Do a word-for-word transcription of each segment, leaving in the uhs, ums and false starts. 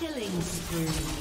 Killing spree.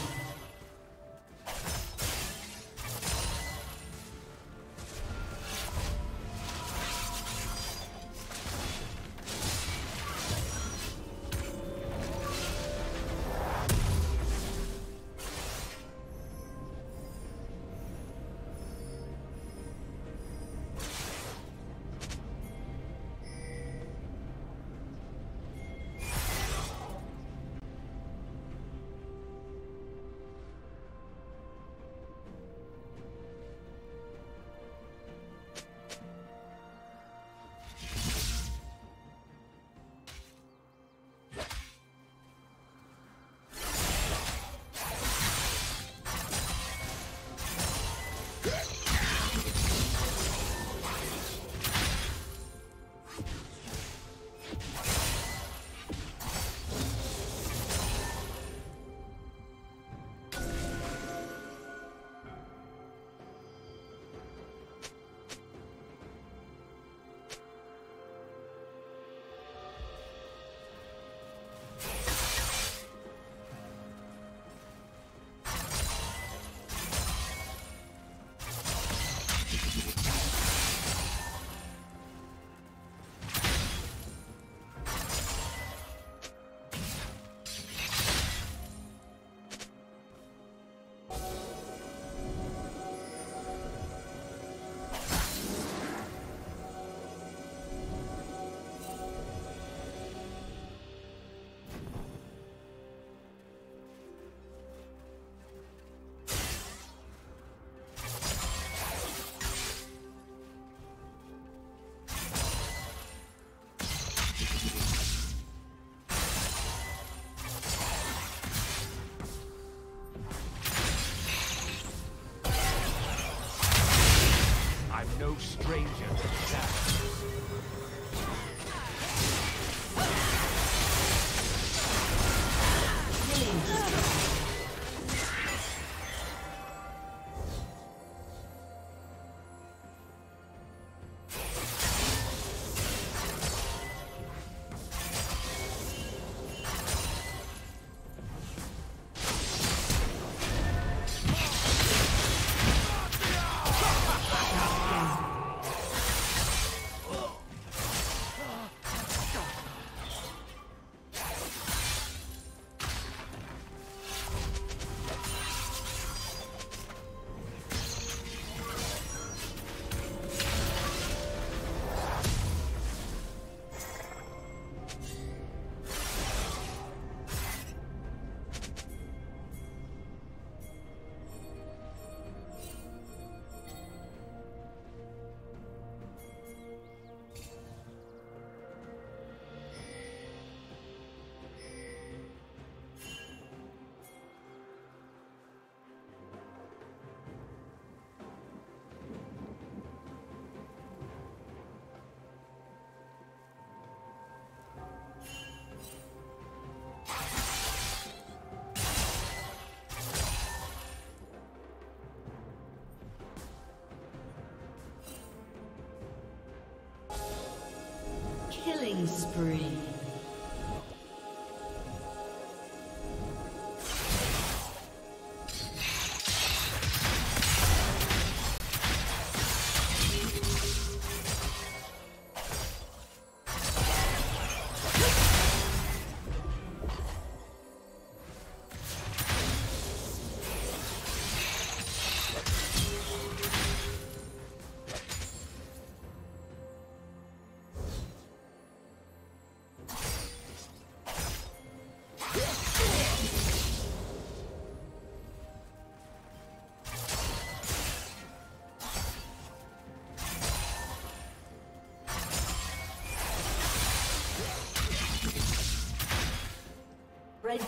Killing spree. Red